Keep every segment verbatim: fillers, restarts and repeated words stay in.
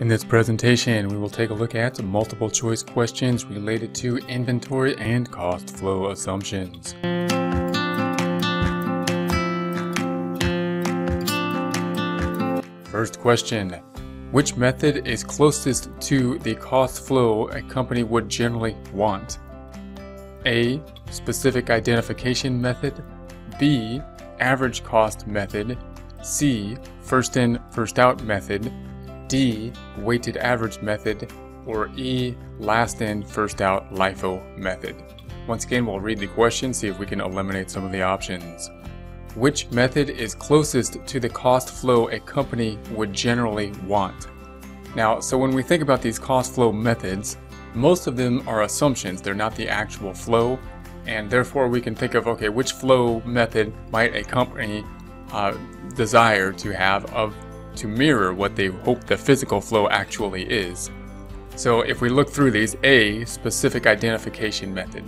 In this presentation, we will take a look at multiple choice questions related to inventory and cost flow assumptions. First question, which method is closest to the cost flow a company would generally want? A. Specific identification method. B. Average cost method. C. First in, first out method. D. Weighted average method, or E. Last in, first out LIFO method. Once again, we'll read the question, see if we can eliminate some of the options. Which method is closest to the cost flow a company would generally want? Now, so when we think about these cost flow methods, most of them are assumptions. They're not the actual flow, and therefore we can think of, okay, which flow method might a company uh, desire to have of to mirror what they hope the physical flow actually is. So if we look through these, A, specific identification method.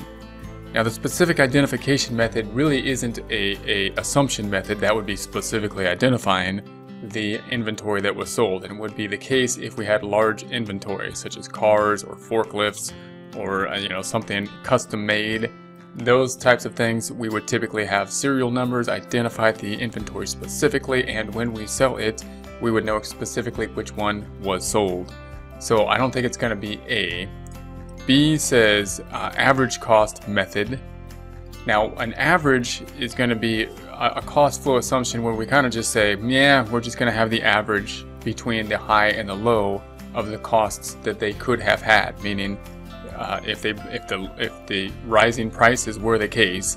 Now the specific identification method really isn't a, a assumption method that would be specifically identifying the inventory that was sold, and would be the case if we had large inventory such as cars or forklifts or you know something custom made. Those types of things, we would typically have serial numbers, identify the inventory specifically, and when we sell it, we would know specifically which one was sold. So I don't think it's going to be A. B says uh, average cost method. Now an average is going to be a, a cost flow assumption where we kind of just say, yeah, we're just going to have the average between the high and the low of the costs that they could have had, meaning Uh, if they, if the, if the rising prices were the case,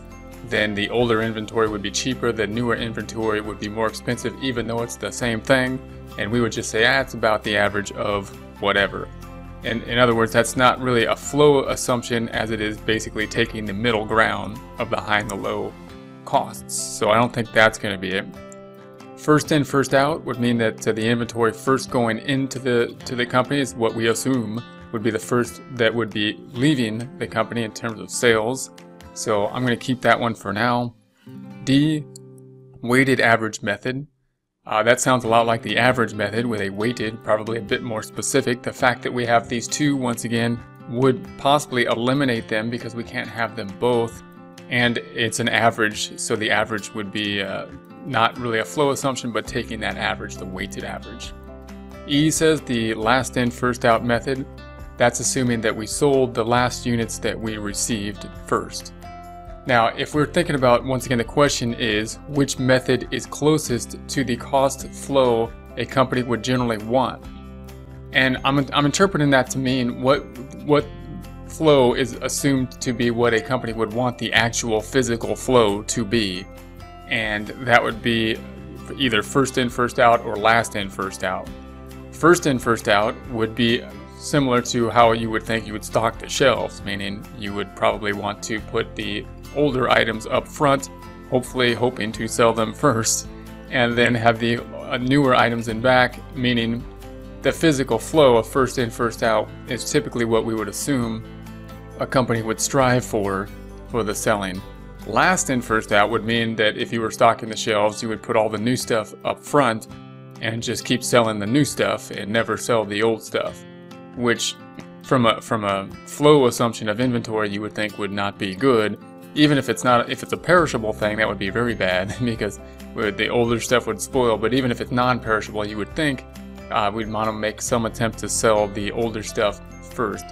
then the older inventory would be cheaper, the newer inventory would be more expensive, even though it's the same thing. And we would just say, ah, it's about the average of whatever. And in other words, that's not really a flow assumption, as it is basically taking the middle ground of the high and the low costs. So I don't think that's going to be it. First in, first out would mean that uh, the inventory first going into the to the company is what we assume would be the first that would be leaving the company in terms of sales. So I'm going to keep that one for now. D, weighted average method. Uh, that sounds a lot like the average method with a weighted, probably a bit more specific. The fact that we have these two, once again, would possibly eliminate them because we can't have them both. And it's an average, so the average would be uh, not really a flow assumption, but taking that average, the weighted average. E says the last in, first out method. That's assuming that we sold the last units that we received first. Now, if we're thinking about, once again, the question is, which method is closest to the cost flow a company would generally want? And I'm, I'm interpreting that to mean what, what flow is assumed to be what a company would want the actual physical flow to be. And that would be either first in, first out, or last in, first out. First in, first out would be similar to how you would think you would stock the shelves, meaning you would probably want to put the older items up front, hopefully hoping to sell them first, and then have the newer items in back, meaning the physical flow of first in, first out is typically what we would assume a company would strive for for the selling. Last in, first out would mean that if you were stocking the shelves, you would put all the new stuff up front and just keep selling the new stuff and never sell the old stuff, which from a from a flow assumption of inventory you would think would not be good. Even if it's not, if it's a perishable thing, that would be very bad because the older stuff would spoil. But even if it's non-perishable, you would think uh, we'd want to make some attempt to sell the older stuff first.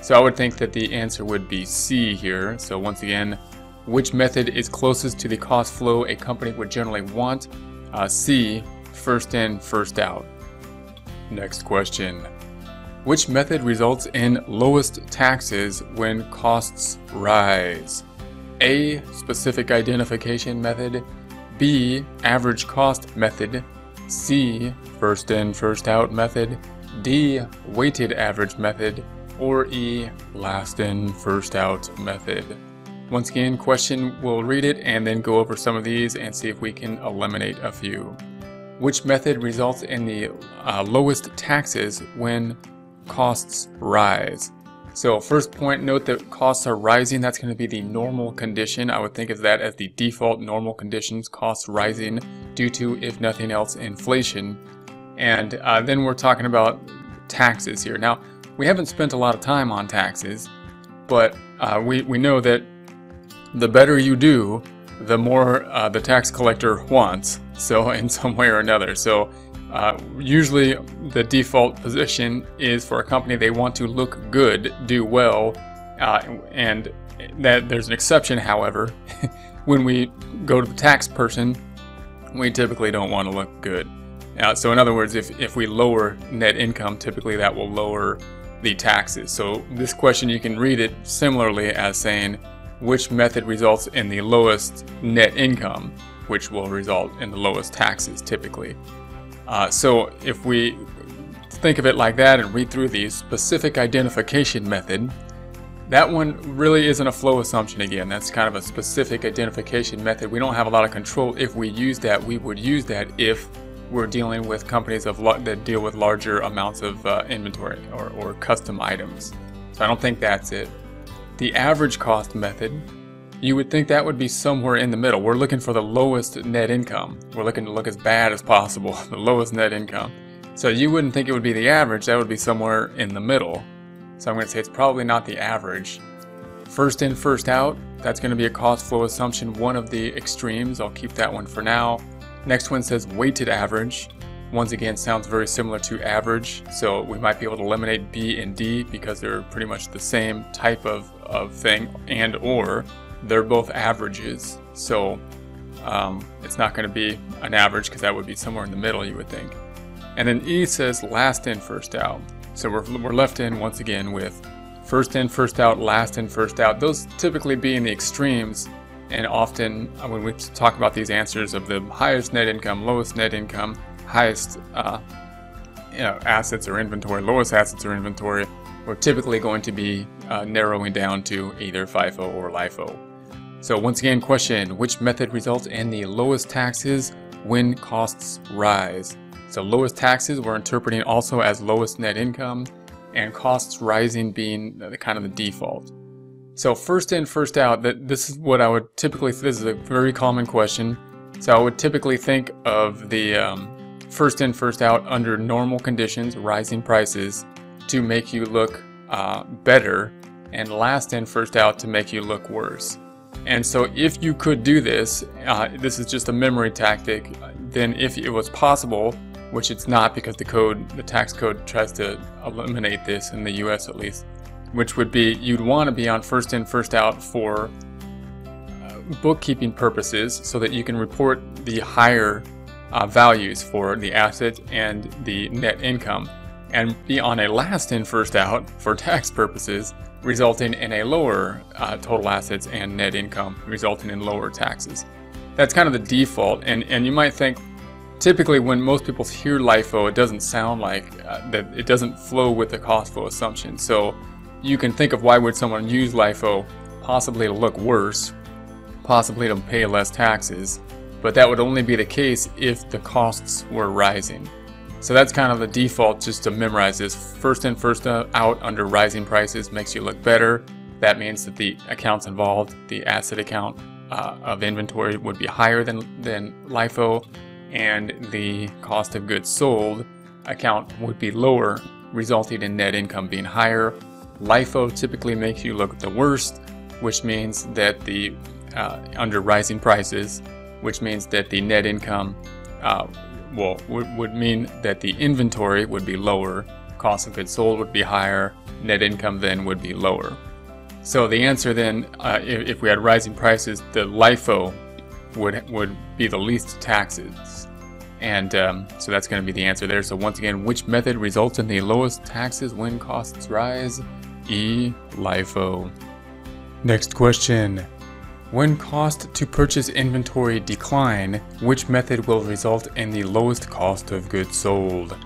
So I would think that the answer would be C here. So once again, which method is closest to the cost flow a company would generally want? Uh, C, first in, first out. Next question. Which method results in lowest taxes when costs rise? A, specific identification method. B, average cost method. C, first in, first out method. D, weighted average method. Or E, last in, first out method. Once again, question, we'll read it and then go over some of these and see if we can eliminate a few. Which method results in the uh, lowest taxes when costs rise? So first point, note that costs are rising. That's going to be the normal condition. I would think of that as the default normal conditions, costs rising due to, if nothing else, inflation. And uh, then we're talking about taxes here. Now, we haven't spent a lot of time on taxes, but uh, we, we know that the better you do, the more uh, the tax collector wants, so in some way or another. So uh, usually the default position is for a company, they want to look good, do well, uh, and that there's an exception, however. When we go to the tax person, we typically don't want to look good. Uh, so in other words, if, if we lower net income, typically that will lower the taxes. So this question, you can read it similarly as saying, which method results in the lowest net income, which will result in the lowest taxes typically. Uh, so if we think of it like that and read through the specific identification method, that one really isn't a flow assumption again. That's kind of a specific identification method. We don't have a lot of control. If we use that, we would use that if we're dealing with companies of that deal with larger amounts of uh, inventory or, or custom items. So I don't think that's it. The average cost method, you would think that would be somewhere in the middle. We're looking for the lowest net income. We're looking to look as bad as possible, the lowest net income. So you wouldn't think it would be the average. That would be somewhere in the middle. So I'm going to say it's probably not the average. First in, first out, that's going to be a cost flow assumption, one of the extremes. I'll keep that one for now. Next one says weighted average. Once again, sounds very similar to average. So we might be able to eliminate B and D because they're pretty much the same type of, of thing, and or they're both averages. So um, it's not going to be an average because that would be somewhere in the middle, you would think. And then E says last in, first out. So we're, we're left in once again with first in, first out, last in, first out. Those typically being the extremes, and often when we talk about these answers of the highest net income, lowest net income, highest uh, you know, assets or inventory, lowest assets or inventory, we're typically going to be uh, narrowing down to either FIFO or LIFO. So once again, question, which method results in the lowest taxes when costs rise? So lowest taxes we're interpreting also as lowest net income, and costs rising being the kind of the default. So first in, first out, that this is what I would typically, this is a very common question. So I would typically think of the um, first in, first out under normal conditions, rising prices, to make you look uh, better, and last in, first out to make you look worse. And so if you could do this, uh, this is just a memory tactic, then if it was possible, which it's not because the code, the tax code tries to eliminate this in the U S at least, which would be you'd want to be on first in, first out for uh, bookkeeping purposes so that you can report the higher uh, values for the asset and the net income, and be on a last in, first out for tax purposes, resulting in a lower uh, total assets and net income, resulting in lower taxes. That's kind of the default, and, and you might think, typically when most people hear LIFO, it doesn't sound like uh, that, it doesn't flow with the cost flow assumption. So you can think of why would someone use LIFO, possibly to look worse, possibly to pay less taxes, but that would only be the case if the costs were rising. So that's kind of the default, just to memorize this. First in, first out under rising prices makes you look better. That means that the accounts involved, the asset account uh, of inventory would be higher than, than LIFO, and the cost of goods sold account would be lower, resulting in net income being higher. LIFO typically makes you look the worst, which means that the uh, under rising prices, which means that the net income uh, Well, would mean that the inventory would be lower, cost of goods sold would be higher, net income then would be lower. So the answer then, uh, if, if we had rising prices, the LIFO would would be the least taxes, and um, so that's going to be the answer there. So once again, which method results in the lowest taxes when costs rise? E, LIFO. Next question. When cost to purchase inventory decline, which method will result in the lowest cost of goods sold?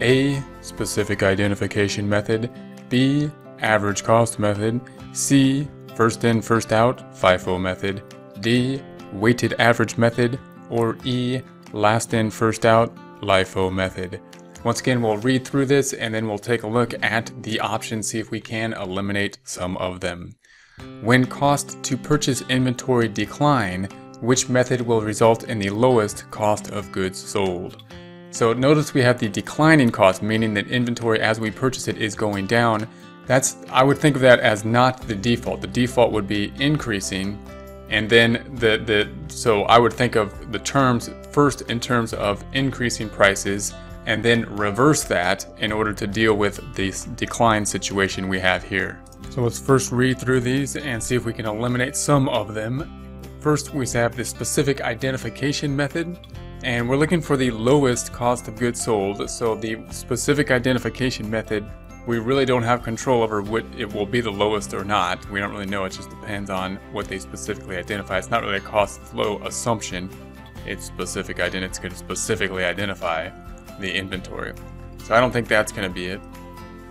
A, specific identification method. B, average cost method. C, first in, first out, FIFO method. D, weighted average method. Or E, last in, first out, LIFO method. Once again, we'll read through this and then we'll take a look at the options, see if we can eliminate some of them. When cost to purchase inventory decline, which method will result in the lowest cost of goods sold? So notice we have the declining cost, meaning that inventory as we purchase it is going down. That's, I would think of that as not the default. The default would be increasing. And then the, the so I would think of the terms first in terms of increasing prices and then reverse that in order to deal with the decline situation we have here. So let's first read through these and see if we can eliminate some of them. First, we have the specific identification method, and we're looking for the lowest cost of goods sold. So the specific identification method, we really don't have control over what it will be the lowest or not. We don't really know. It just depends on what they specifically identify. It's not really a cost flow assumption. It's specific ident- it's going to specifically identify the inventory. So I don't think that's going to be it.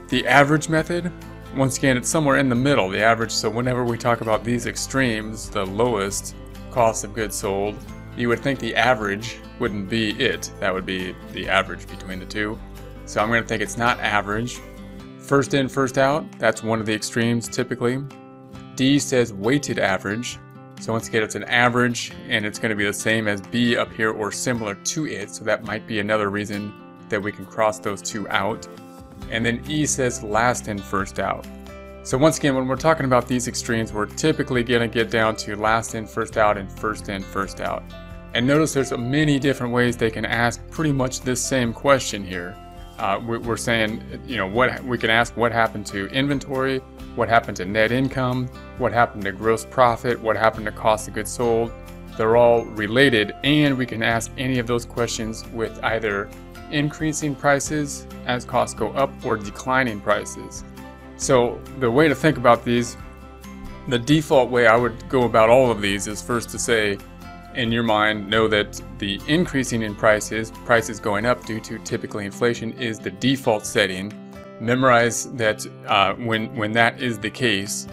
The average method, once again, it's somewhere in the middle, the average. So whenever we talk about these extremes, the lowest cost of goods sold, you would think the average wouldn't be it. That would be the average between the two. So I'm going to think it's not average. First in, first out, that's one of the extremes typically. D says weighted average. So once again, it's an average, and it's going to be the same as B up here or similar to it. So that might be another reason that we can cross those two out. And then E says last in, first out. So once again, when we're talking about these extremes, we're typically going to get down to last in, first out, and first in, first out. And notice there's many different ways they can ask pretty much this same question here. Uh, we're saying, you know, what we can ask what happened to inventory, what happened to net income, what happened to gross profit, what happened to cost of goods sold. They're all related, and we can ask any of those questions with either increasing prices as costs go up or declining prices. So the way to think about these, the default way I would go about all of these is first to say, in your mind, know that the increasing in prices, prices going up due to typically inflation, is the default setting. Memorize that uh, when, when that is the case,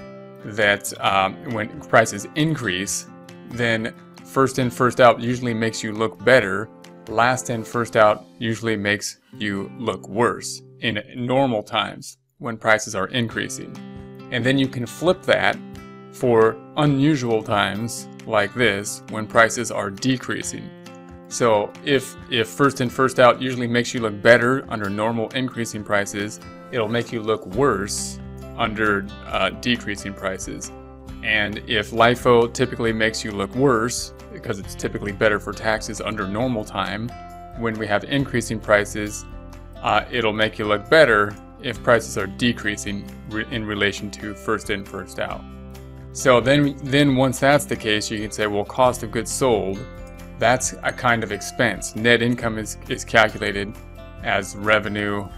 that um, when prices increase, then first in, first out usually makes you look better. Last in, first out usually makes you look worse in normal times when prices are increasing. And then you can flip that for unusual times like this when prices are decreasing. So if if first in first out usually makes you look better under normal increasing prices, it'll make you look worse under uh, decreasing prices. And if LIFO typically makes you look worse because it's typically better for taxes under normal time, when we have increasing prices, uh, it'll make you look better if prices are decreasing re in relation to first in first out. So then, then once that's the case, you can say, well, cost of goods sold, that's a kind of expense. Net income is, is calculated as revenue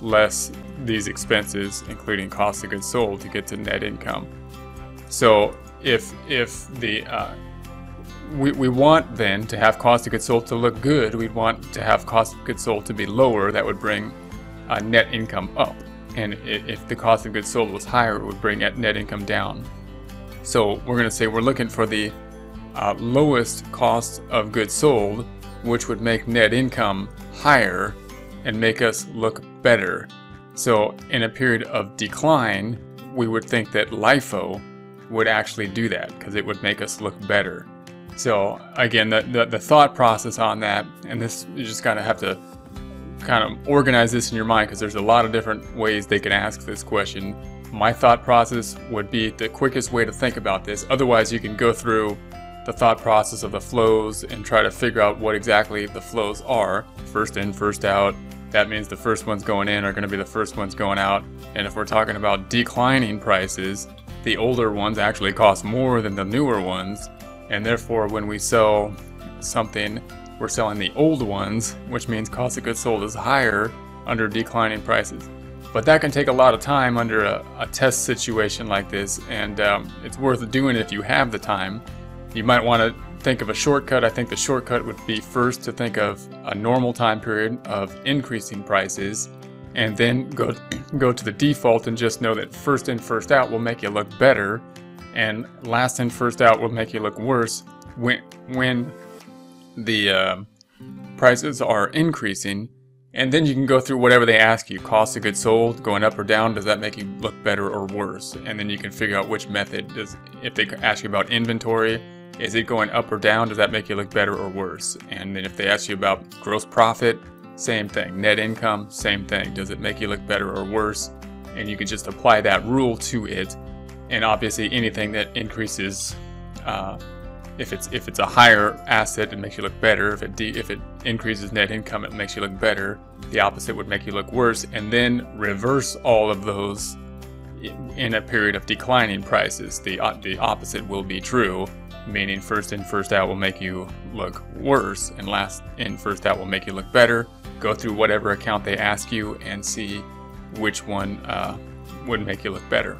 less these expenses, including cost of goods sold, to get to net income. So if, if the, uh, we, we want then to have cost of goods sold to look good, we'd want to have cost of goods sold to be lower. That would bring uh, net income up. And if the cost of goods sold was higher, it would bring net income down. So we're going to say we're looking for the uh, lowest cost of goods sold, which would make net income higher and make us look better. So in a period of decline, we would think that LIFO would actually do that because it would make us look better. So again, the, the, the thought process on that, and this, you just kind of have to kind of organize this in your mind because there's a lot of different ways they can ask this question. My thought process would be the quickest way to think about this. Otherwise, you can go through the thought process of the flows and try to figure out what exactly the flows are. First in, first out. That means the first ones going in are going to be the first ones going out. And if we're talking about declining prices, the older ones actually cost more than the newer ones. And therefore, when we sell something, we're selling the old ones, which means cost of goods sold is higher under declining prices. But that can take a lot of time under a, a test situation like this, and um, it's worth doing if you have the time. You might want to think of a shortcut. I think the shortcut would be first to think of a normal time period of increasing prices, and then go, go to the default and just know that first in, first out will make you look better, and last in, first out will make you look worse when, when the uh, prices are increasing. And then you can go through whatever they ask you. Cost of goods sold, going up or down, does that make you look better or worse? And then you can figure out which method does, if they ask you about inventory, is it going up or down? Does that make you look better or worse? And then if they ask you about gross profit, same thing. Net income, same thing. Does it make you look better or worse? And you can just apply that rule to it. And obviously anything that increases, uh, if it's if it's a higher asset, it makes you look better. If it de if it increases net income, it makes you look better. The opposite would make you look worse. And then reverse all of those in a period of declining prices. The the opposite will be true, meaning first in, first out will make you look worse, and last in, first out will make you look better. Go through whatever account they ask you and see which one uh, would make you look better.